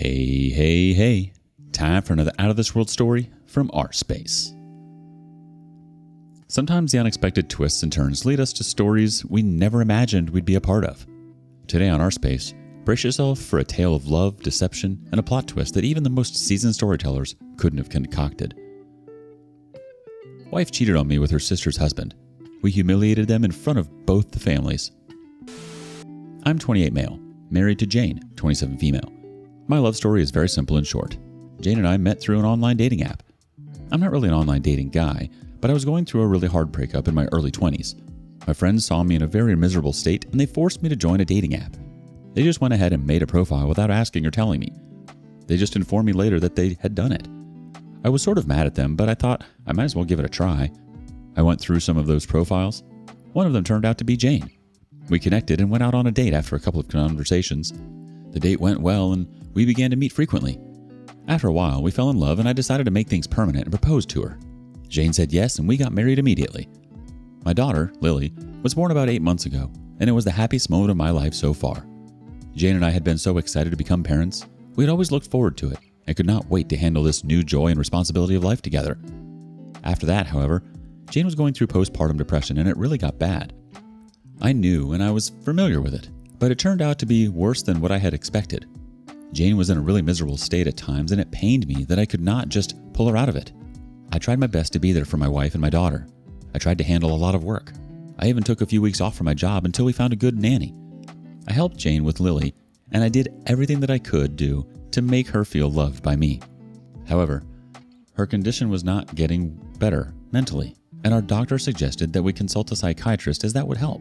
Hey, hey, hey. Time for another Out of This World story from R-Space. Sometimes the unexpected twists and turns lead us to stories we never imagined we'd be a part of. Today on R-Space, brace yourself for a tale of love, deception, and a plot twist that even the most seasoned storytellers couldn't have concocted. Wife cheated on me with her sister's husband. We humiliated them in front of both the families. I'm 28 male, married to Jane, 27 female. My love story is very simple and short. Jane and I met through an online dating app. I'm not really an online dating guy, but I was going through a really hard breakup in my early 20s. My friends saw me in a very miserable state and they forced me to join a dating app. They just went ahead and made a profile without asking or telling me. They just informed me later that they had done it. I was sort of mad at them, but I thought I might as well give it a try. I went through some of those profiles. One of them turned out to be Jane. We connected and went out on a date after a couple of conversations. The date went well and we began to meet frequently. After a while, we fell in love and I decided to make things permanent and propose to her. Jane said yes and we got married immediately. My daughter, Lily, was born about 8 months ago and it was the happiest moment of my life so far. Jane and I had been so excited to become parents. We had always looked forward to it and could not wait to handle this new joy and responsibility of life together. After that, however, Jane was going through postpartum depression and it really got bad. I knew and I was familiar with it, but it turned out to be worse than what I had expected. Jane was in a really miserable state at times and it pained me that I could not just pull her out of it. I tried my best to be there for my wife and my daughter. I tried to handle a lot of work. I even took a few weeks off from my job until we found a good nanny. I helped Jane with Lily and I did everything that I could do to make her feel loved by me. However, her condition was not getting better mentally and our doctor suggested that we consult a psychiatrist as that would help.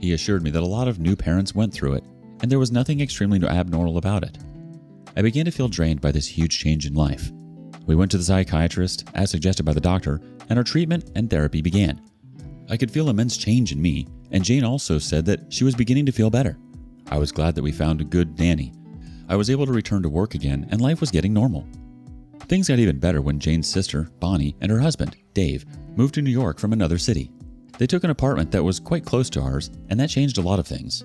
He assured me that a lot of new parents went through it, and there was nothing extremely abnormal about it. I began to feel drained by this huge change in life. We went to the psychiatrist, as suggested by the doctor, and our treatment and therapy began. I could feel immense change in me, and Jane also said that she was beginning to feel better. I was glad that we found a good nanny. I was able to return to work again, and life was getting normal. Things got even better when Jane's sister, Bonnie, and her husband, Dave, moved to New York from another city. They took an apartment that was quite close to ours, and that changed a lot of things.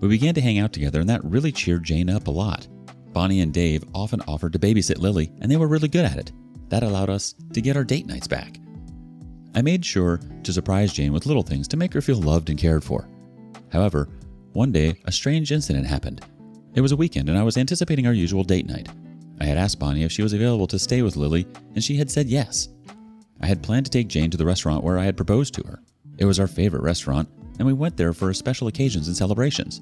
We began to hang out together, and that really cheered Jane up a lot. Bonnie and Dave often offered to babysit Lily, and they were really good at it. That allowed us to get our date nights back. I made sure to surprise Jane with little things to make her feel loved and cared for. However, one day, a strange incident happened. It was a weekend, and I was anticipating our usual date night. I had asked Bonnie if she was available to stay with Lily, and she had said yes. I had planned to take Jane to the restaurant where I had proposed to her. It was our favorite restaurant, and we went there for special occasions and celebrations.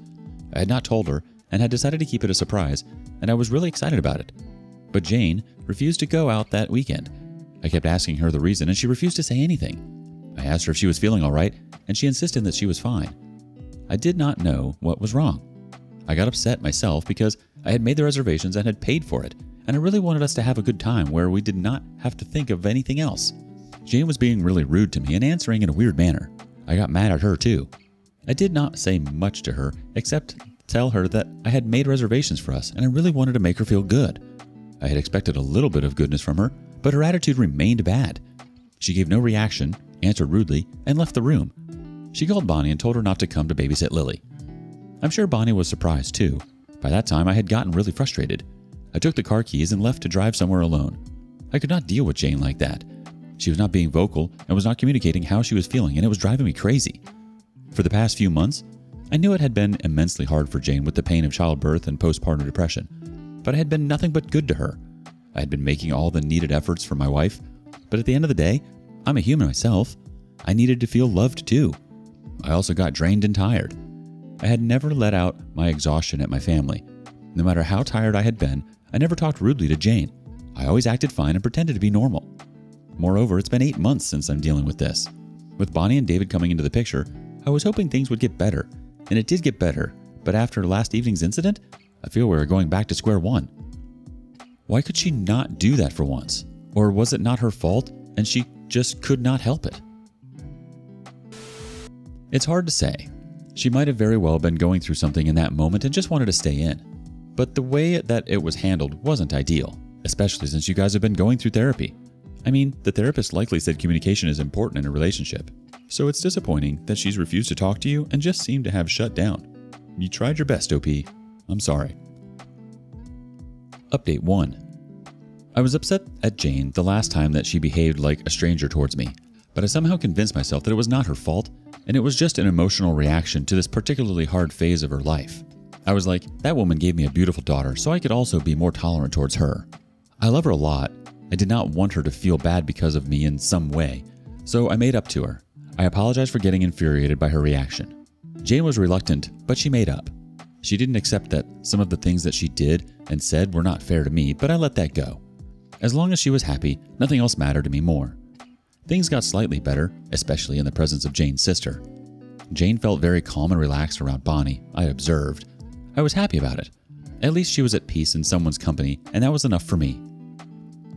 I had not told her and had decided to keep it a surprise, and I was really excited about it. But Jane refused to go out that weekend. I kept asking her the reason, and she refused to say anything. I asked her if she was feeling all right, and she insisted that she was fine. I did not know what was wrong. I got upset myself because I had made the reservations and had paid for it, and I really wanted us to have a good time where we did not have to think of anything else. Jane was being really rude to me and answering in a weird manner. I got mad at her too. I did not say much to her except tell her that I had made reservations for us and I really wanted to make her feel good. I had expected a little bit of goodness from her, but her attitude remained bad. She gave no reaction, answered rudely, and left the room. She called Bonnie and told her not to come to babysit Lily. I'm sure Bonnie was surprised too. By that time, I had gotten really frustrated. I took the car keys and left to drive somewhere alone. I could not deal with Jane like that. She was not being vocal and was not communicating how she was feeling, and it was driving me crazy. For the past few months, I knew it had been immensely hard for Jane with the pain of childbirth and postpartum depression, but I had been nothing but good to her. I had been making all the needed efforts for my wife, but at the end of the day, I'm a human myself. I needed to feel loved too. I also got drained and tired. I had never let out my exhaustion at my family. No matter how tired I had been, I never talked rudely to Jane. I always acted fine and pretended to be normal. Moreover, it's been 8 months since I'm dealing with this. With Bonnie and David coming into the picture, I was hoping things would get better, and it did get better, but after last evening's incident, I feel we are going back to square one. Why could she not do that for once? Or was it not her fault, and she just could not help it? It's hard to say. She might have very well been going through something in that moment and just wanted to stay in. But the way that it was handled wasn't ideal, especially since you guys have been going through therapy. I mean, the therapist likely said communication is important in a relationship, so it's disappointing that she's refused to talk to you and just seemed to have shut down. You tried your best, OP. I'm sorry. Update 1. I was upset at Jane the last time that she behaved like a stranger towards me, but I somehow convinced myself that it was not her fault, and it was just an emotional reaction to this particularly hard phase of her life. I was like, that woman gave me a beautiful daughter, so I could also be more tolerant towards her. I love her a lot. I did not want her to feel bad because of me in some way, so I made up to her. I apologized for getting infuriated by her reaction. Jane was reluctant, but she made up. She didn't accept that some of the things that she did and said were not fair to me, but I let that go. As long as she was happy, nothing else mattered to me more. Things got slightly better, especially in the presence of Jane's sister. Jane felt very calm and relaxed around Bonnie, I observed. I was happy about it. At least she was at peace in someone's company, and that was enough for me.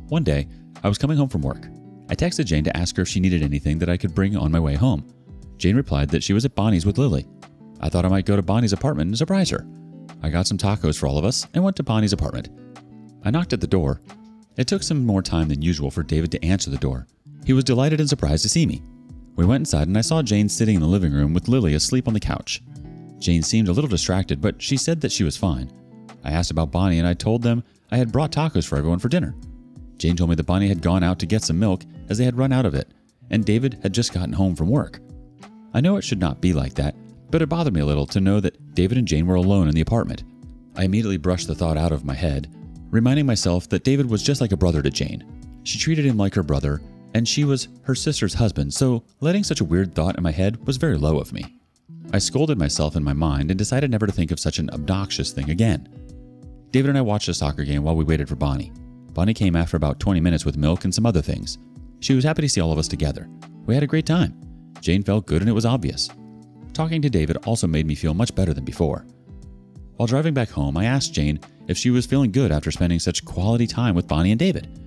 One day, I was coming home from work. I texted Jane to ask her if she needed anything that I could bring on my way home. Jane replied that she was at Bonnie's with Lily. I thought I might go to Bonnie's apartment and surprise her. I got some tacos for all of us and went to Bonnie's apartment. I knocked at the door. It took some more time than usual for David to answer the door. He was delighted and surprised to see me. We went inside and I saw Jane sitting in the living room with Lily asleep on the couch. Jane seemed a little distracted, but she said that she was fine. I asked about Bonnie and I told them I had brought tacos for everyone for dinner. Jane told me that Bonnie had gone out to get some milk as they had run out of it, and David had just gotten home from work. I know it should not be like that, but it bothered me a little to know that David and Jane were alone in the apartment. I immediately brushed the thought out of my head, reminding myself that David was just like a brother to Jane. She treated him like her brother, and she was her sister's husband, so letting such a weird thought in my head was very low of me. I scolded myself in my mind and decided never to think of such an obnoxious thing again. David and I watched a soccer game while we waited for Bonnie. Bonnie came after about 20 minutes with milk and some other things. She was happy to see all of us together. We had a great time. Jane felt good and it was obvious. Talking to David also made me feel much better than before. While driving back home, I asked Jane if she was feeling good after spending such quality time with Bonnie and David.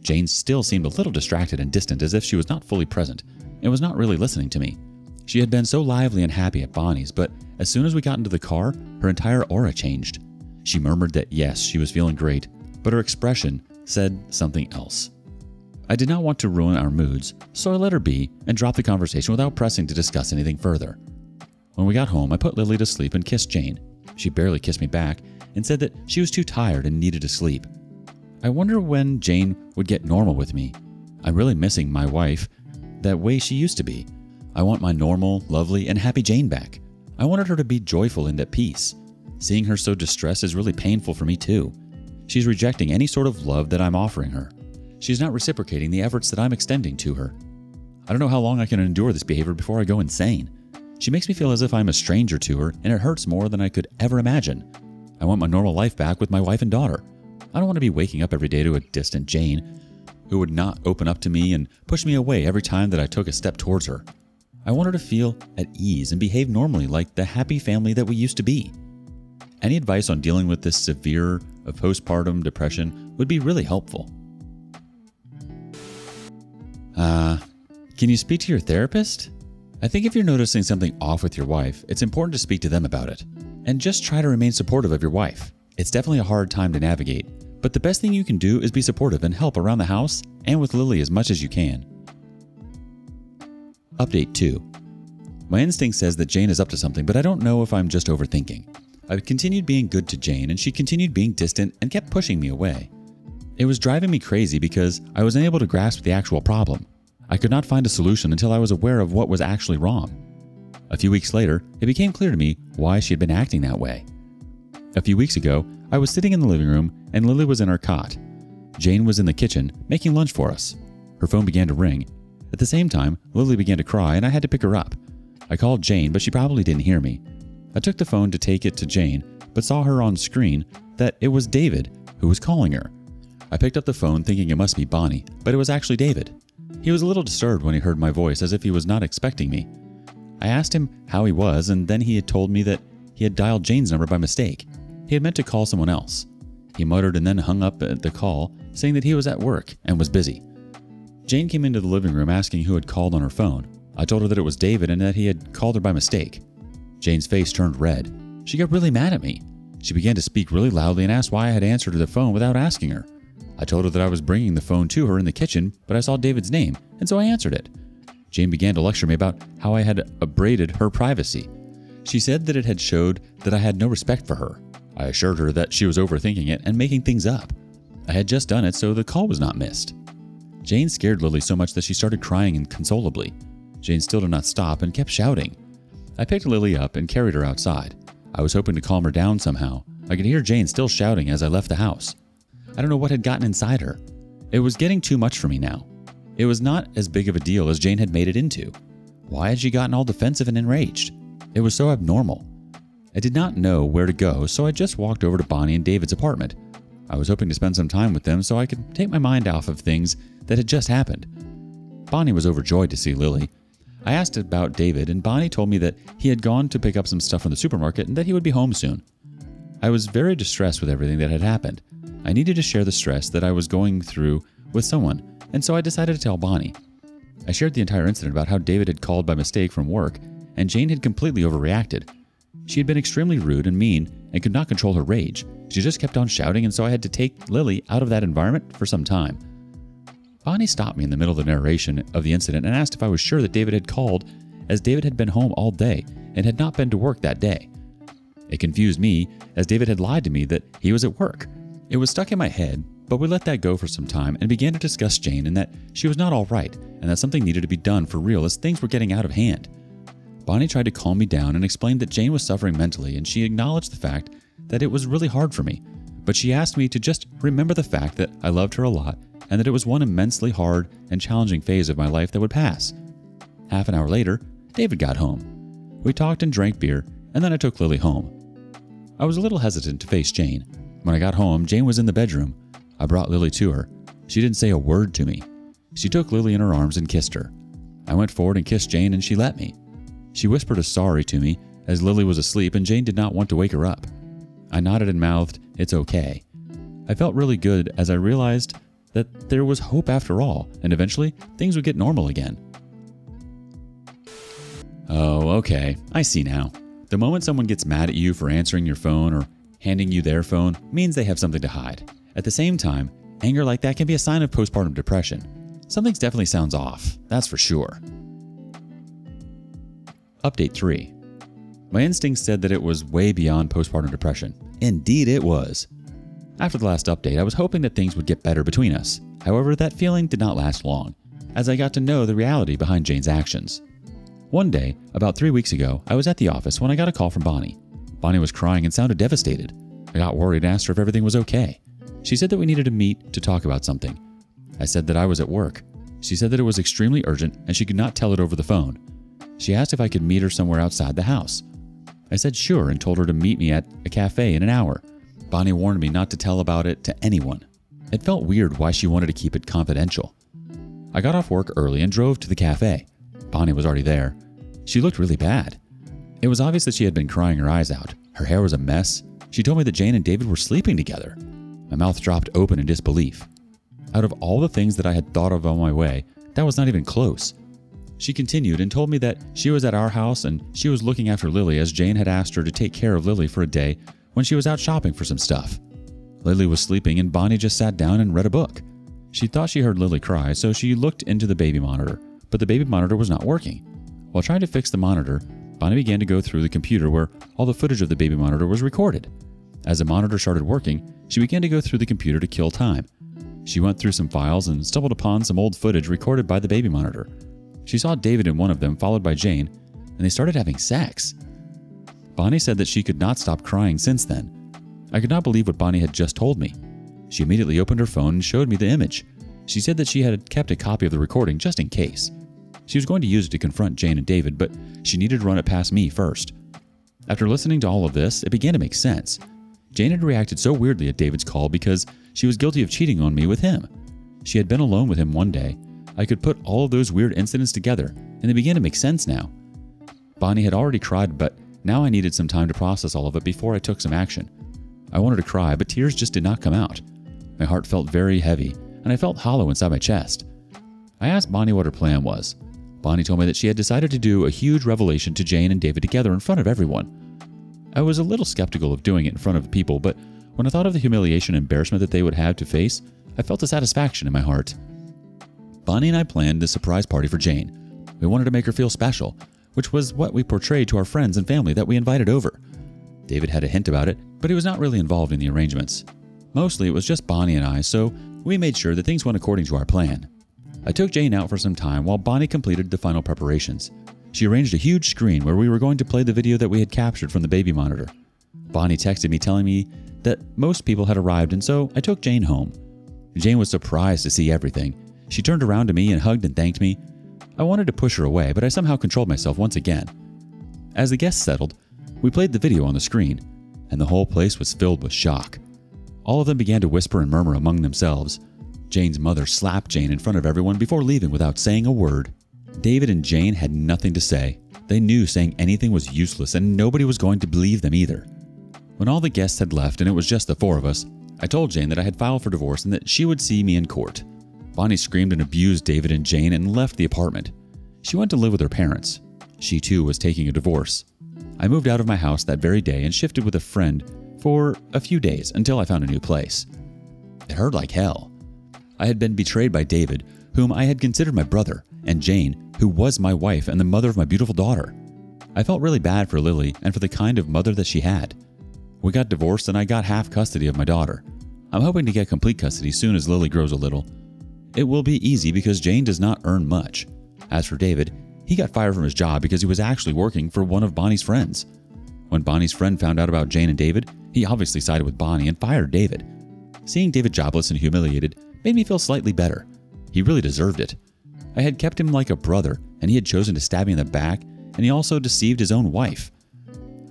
Jane still seemed a little distracted and distant, as if she was not fully present and was not really listening to me. She had been so lively and happy at Bonnie's, but as soon as we got into the car, her entire aura changed. She murmured that yes, she was feeling great, but her expression said something else. I did not want to ruin our moods, so I let her be and dropped the conversation without pressing to discuss anything further. When we got home, I put Lily to sleep and kissed Jane. She barely kissed me back and said that she was too tired and needed to sleep. I wonder when Jane would get normal with me. I'm really missing my wife that way she used to be. I want my normal, lovely, and happy Jane back. I wanted her to be joyful and at peace. Seeing her so distressed is really painful for me too. She's rejecting any sort of love that I'm offering her. She's not reciprocating the efforts that I'm extending to her. I don't know how long I can endure this behavior before I go insane. She makes me feel as if I'm a stranger to her, and it hurts more than I could ever imagine. I want my normal life back with my wife and daughter. I don't want to be waking up every day to a distant Jane, who would not open up to me and push me away every time that I took a step towards her. I want her to feel at ease and behave normally like the happy family that we used to be. Any advice on dealing with this severe of postpartum depression would be really helpful. Can you speak to your therapist? I think if you're noticing something off with your wife, it's important to speak to them about it. And just try to remain supportive of your wife. It's definitely a hard time to navigate, but the best thing you can do is be supportive and help around the house and with Lily as much as you can. Update 2. My instinct says that Jane is up to something, but I don't know if I'm just overthinking. I continued being good to Jane, and she continued being distant and kept pushing me away. It was driving me crazy because I was unable to grasp the actual problem. I could not find a solution until I was aware of what was actually wrong. A few weeks later, it became clear to me why she had been acting that way. A few weeks ago, I was sitting in the living room and Lily was in her cot. Jane was in the kitchen making lunch for us. Her phone began to ring. At the same time, Lily began to cry and I had to pick her up. I called Jane, but she probably didn't hear me. I took the phone to take it to Jane, but saw her on screen that it was David who was calling her. I picked up the phone thinking it must be Bonnie, but it was actually David. He was a little disturbed when he heard my voice, as if he was not expecting me. I asked him how he was, and then he had told me that he had dialed Jane's number by mistake. He had meant to call someone else. He muttered and then hung up at the call, saying that he was at work and was busy. Jane came into the living room asking who had called on her phone. I told her that it was David and that he had called her by mistake. Jane's face turned red. She got really mad at me. She began to speak really loudly and asked why I had answered the phone without asking her. I told her that I was bringing the phone to her in the kitchen, but I saw David's name, and so I answered it. Jane began to lecture me about how I had abraded her privacy. She said that it had showed that I had no respect for her. I assured her that she was overthinking it and making things up. I had just done it so the call was not missed. Jane scared Lily so much that she started crying inconsolably. Jane still did not stop and kept shouting. I picked Lily up and carried her outside. I was hoping to calm her down somehow. I could hear Jane still shouting as I left the house. I don't know what had gotten inside her. It was getting too much for me now. It was not as big of a deal as Jane had made it into. Why had she gotten all defensive and enraged? It was so abnormal. I did not know where to go, so I just walked over to Bonnie and David's apartment. I was hoping to spend some time with them so I could take my mind off of things that had just happened. Bonnie was overjoyed to see Lily. I asked about David, and Bonnie told me that he had gone to pick up some stuff from the supermarket and that he would be home soon. I was very distressed with everything that had happened. I needed to share the stress that I was going through with someone, and so I decided to tell Bonnie. I shared the entire incident about how David had called by mistake from work, and Jane had completely overreacted. She had been extremely rude and mean and could not control her rage. She just kept on shouting, and so I had to take Lily out of that environment for some time. Bonnie stopped me in the middle of the narration of the incident and asked if I was sure that David had called, as David had been home all day and had not been to work that day. It confused me, as David had lied to me that he was at work. It was stuck in my head, but we let that go for some time and began to discuss Jane and that she was not all right and that something needed to be done for real as things were getting out of hand. Bonnie tried to calm me down and explained that Jane was suffering mentally, and she acknowledged the fact that it was really hard for me, but she asked me to just remember the fact that I loved her a lot and that it was one immensely hard and challenging phase of my life that would pass. Half an hour later, David got home. We talked and drank beer, and then I took Lily home. I was a little hesitant to face Jane. When I got home, Jane was in the bedroom. I brought Lily to her. She didn't say a word to me. She took Lily in her arms and kissed her. I went forward and kissed Jane, and she let me. She whispered a sorry to me, as Lily was asleep and Jane did not want to wake her up. I nodded and mouthed, "It's okay." I felt really good as I realized that there was hope after all, and eventually things would get normal again. Oh, okay, I see now. The moment someone gets mad at you for answering your phone or handing you their phone means they have something to hide. At the same time, anger like that can be a sign of postpartum depression. Something definitely sounds off, that's for sure. Update 3. My instincts said that it was way beyond postpartum depression. Indeed it was. After the last update, I was hoping that things would get better between us. However, that feeling did not last long, as I got to know the reality behind Jane's actions. One day, about 3 weeks ago, I was at the office when I got a call from Bonnie. Bonnie was crying and sounded devastated. I got worried and asked her if everything was okay. She said that we needed to meet to talk about something. I said that I was at work. She said that it was extremely urgent and she could not tell it over the phone. She asked if I could meet her somewhere outside the house. I said sure and told her to meet me at a cafe in an hour. Bonnie warned me not to tell about it to anyone. It felt weird why she wanted to keep it confidential. I got off work early and drove to the cafe. Bonnie was already there. She looked really bad. It was obvious that she had been crying her eyes out. Her hair was a mess. She told me that Jane and David were sleeping together. My mouth dropped open in disbelief. Out of all the things that I had thought of on my way, that was not even close. She continued and told me that she was at our house and she was looking after Lily, as Jane had asked her to take care of Lily for a day when she was out shopping for some stuff. Lily was sleeping and Bonnie just sat down and read a book. She thought she heard Lily cry, so she looked into the baby monitor, but the baby monitor was not working. While trying to fix the monitor, Bonnie began to go through the computer where all the footage of the baby monitor was recorded. As the monitor started working, she began to go through the computer to kill time. She went through some files and stumbled upon some old footage recorded by the baby monitor. She saw David in one of them, followed by Jane, and they started having sex. Bonnie said that she could not stop crying since then. I could not believe what Bonnie had just told me. She immediately opened her phone and showed me the image. She said that she had kept a copy of the recording just in case. She was going to use it to confront Jane and David, but she needed to run it past me first. After listening to all of this, it began to make sense. Jane had reacted so weirdly at David's call because she was guilty of cheating on me with him. She had been alone with him one day. I could put all of those weird incidents together, and they began to make sense now. Bonnie had already cried, but now I needed some time to process all of it before I took some action. I wanted to cry, but tears just did not come out. My heart felt very heavy, and I felt hollow inside my chest. I asked Bonnie what her plan was. Bonnie told me that she had decided to do a huge revelation to Jane and David together in front of everyone. I was a little skeptical of doing it in front of people, but when I thought of the humiliation and embarrassment that they would have to face, I felt a satisfaction in my heart. Bonnie and I planned this surprise party for Jane. We wanted to make her feel special, which was what we portrayed to our friends and family that we invited over. David had a hint about it, but he was not really involved in the arrangements. Mostly it was just Bonnie and I, so we made sure that things went according to our plan. I took Jane out for some time while Bonnie completed the final preparations. She arranged a huge screen where we were going to play the video that we had captured from the baby monitor. Bonnie texted me telling me that most people had arrived, and so I took Jane home. Jane was surprised to see everything. She turned around to me and hugged and thanked me. I wanted to push her away, but I somehow controlled myself once again. As the guests settled, we played the video on the screen, and the whole place was filled with shock. All of them began to whisper and murmur among themselves. Jane's mother slapped Jane in front of everyone before leaving without saying a word. David and Jane had nothing to say. They knew saying anything was useless, and nobody was going to believe them either. When all the guests had left and it was just the four of us, I told Jane that I had filed for divorce and that she would see me in court. Bonnie screamed and abused David and Jane and left the apartment. She went to live with her parents. She too was taking a divorce. I moved out of my house that very day and shifted with a friend for a few days until I found a new place. It hurt like hell. I had been betrayed by David, whom I had considered my brother, and Jane, who was my wife and the mother of my beautiful daughter. I felt really bad for Lily and for the kind of mother that she had. We got divorced and I got half custody of my daughter. I'm hoping to get complete custody soon as Lily grows a little. It will be easy because Jane does not earn much. As for David, he got fired from his job because he was actually working for one of Bonnie's friends. When Bonnie's friend found out about Jane and David, he obviously sided with Bonnie and fired David. Seeing David jobless and humiliated made me feel slightly better. He really deserved it. I had kept him like a brother, and he had chosen to stab me in the back, and he also deceived his own wife.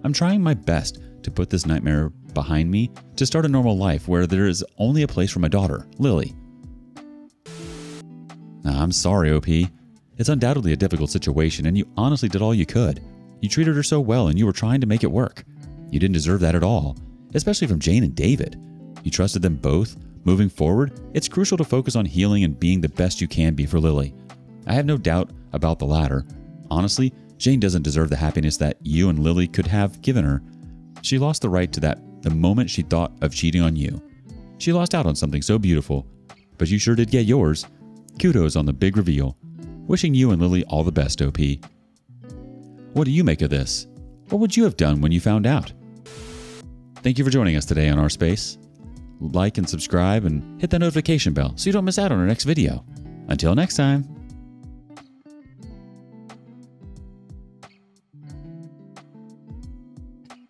I'm trying my best to put this nightmare behind me to start a normal life where there is only a place for my daughter, Lily. I'm sorry, OP. It's undoubtedly a difficult situation, and you honestly did all you could. You treated her so well, and you were trying to make it work. You didn't deserve that at all, especially from Jane and David. You trusted them both. Moving forward, it's crucial to focus on healing and being the best you can be for Lily. I have no doubt about the latter. Honestly, Jane doesn't deserve the happiness that you and Lily could have given her. She lost the right to that the moment she thought of cheating on you. She lost out on something so beautiful, but you sure did get yours. Kudos on the big reveal. Wishing you and Lily all the best, OP. What do you make of this? What would you have done when you found out? Thank you for joining us today on R-Space. Like and subscribe and hit that notification bell so you don't miss out on our next video. Until next time.